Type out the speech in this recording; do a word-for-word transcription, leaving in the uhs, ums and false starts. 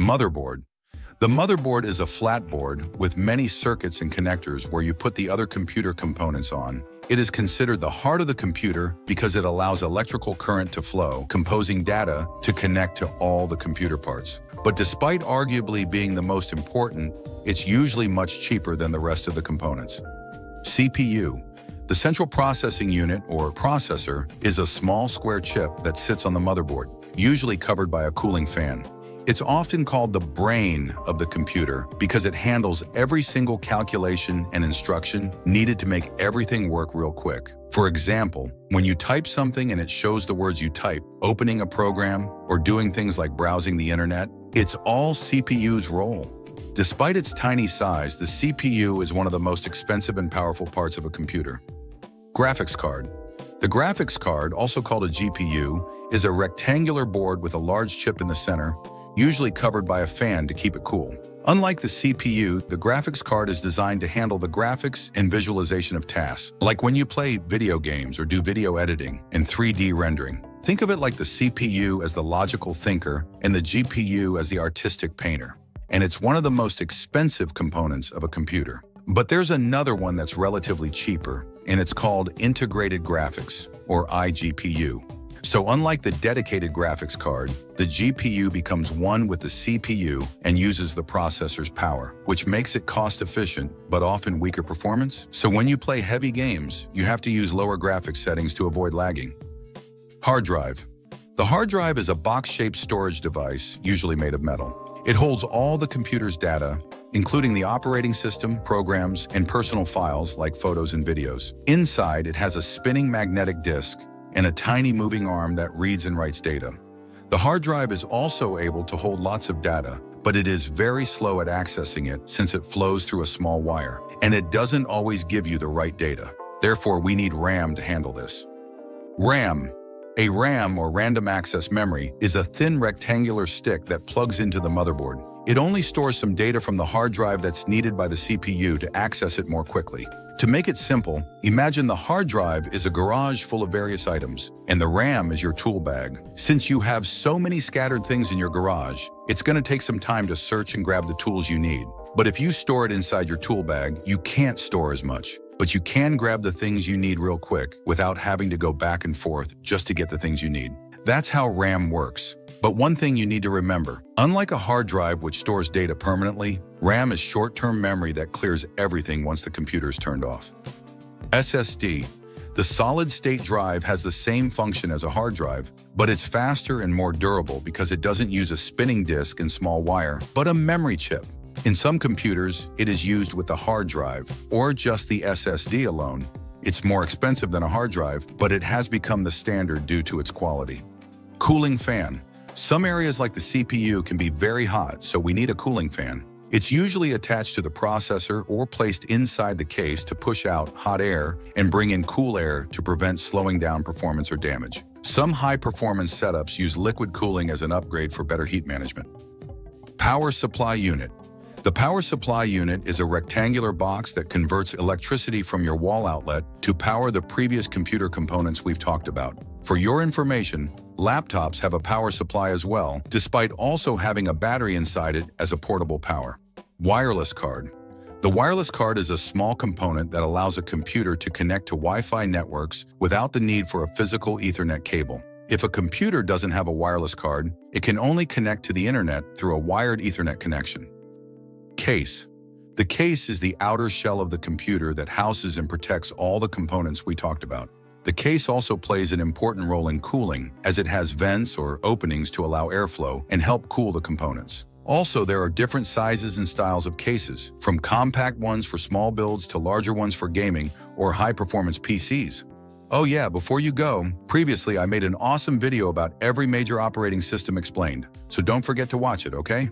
Motherboard. The motherboard is a flat board with many circuits and connectors where you put the other computer components on. It is considered the heart of the computer because it allows electrical current to flow, composing data to connect to all the computer parts. But despite arguably being the most important, it's usually much cheaper than the rest of the components. C P U. The central processing unit, or processor, is a small square chip that sits on the motherboard, usually covered by a cooling fan. It's often called the brain of the computer because it handles every single calculation and instruction needed to make everything work real quick. For example, when you type something and it shows the words you type, opening a program, or doing things like browsing the internet, it's all C P U's role. Despite its tiny size, the C P U is one of the most expensive and powerful parts of a computer. Graphics card. The graphics card, also called a G P U, is a rectangular board with a large chip in the center, usually covered by a fan to keep it cool. Unlike the C P U, the graphics card is designed to handle the graphics and visualization of tasks, like when you play video games or do video editing and three D rendering. Think of it like the C P U as the logical thinker and the G P U as the artistic painter. And it's one of the most expensive components of a computer. But there's another one that's relatively cheaper, and it's called integrated graphics, or I G P U. So unlike the dedicated graphics card, the G P U becomes one with the C P U and uses the processor's power, which makes it cost-efficient but often weaker performance. So when you play heavy games, you have to use lower graphics settings to avoid lagging. Hard drive. The hard drive is a box-shaped storage device, usually made of metal. It holds all the computer's data, including the operating system, programs, and personal files like photos and videos. Inside, it has a spinning magnetic disk and a tiny moving arm that reads and writes data. The hard drive is also able to hold lots of data, but it is very slow at accessing it since it flows through a small wire, and it doesn't always give you the right data. Therefore, we need RAM to handle this. RAM. A RAM, or random access memory, is a thin rectangular stick that plugs into the motherboard. It only stores some data from the hard drive that's needed by the C P U to access it more quickly. To make it simple, imagine the hard drive is a garage full of various items, and the RAM is your tool bag. Since you have so many scattered things in your garage, it's going to take some time to search and grab the tools you need. But if you store it inside your tool bag, you can't store as much. But you can grab the things you need real quick without having to go back and forth just to get the things you need. That's how RAM works. But one thing you need to remember, unlike a hard drive which stores data permanently, RAM is short-term memory that clears everything once the computer is turned off. S S D. The solid-state drive has the same function as a hard drive, but it's faster and more durable because it doesn't use a spinning disk and small wire, but a memory chip. In some computers, it is used with the hard drive or just the S S D alone. It's more expensive than a hard drive, but it has become the standard due to its quality. Cooling fan. Some areas like the C P U can be very hot, so we need a cooling fan. It's usually attached to the processor or placed inside the case to push out hot air and bring in cool air to prevent slowing down performance or damage. Some high-performance setups use liquid cooling as an upgrade for better heat management. Power supply unit. The power supply unit is a rectangular box that converts electricity from your wall outlet to power the previous computer components we've talked about. For your information, laptops have a power supply as well, despite also having a battery inside it as a portable power. Wireless card. The wireless card is a small component that allows a computer to connect to Wi-Fi networks without the need for a physical Ethernet cable. If a computer doesn't have a wireless card, it can only connect to the internet through a wired Ethernet connection. Case. The case is the outer shell of the computer that houses and protects all the components we talked about. The case also plays an important role in cooling, as it has vents or openings to allow airflow and help cool the components. Also, there are different sizes and styles of cases, from compact ones for small builds to larger ones for gaming or high-performance P Cs. Oh yeah, before you go, previously I made an awesome video about every major operating system explained, so don't forget to watch it, okay?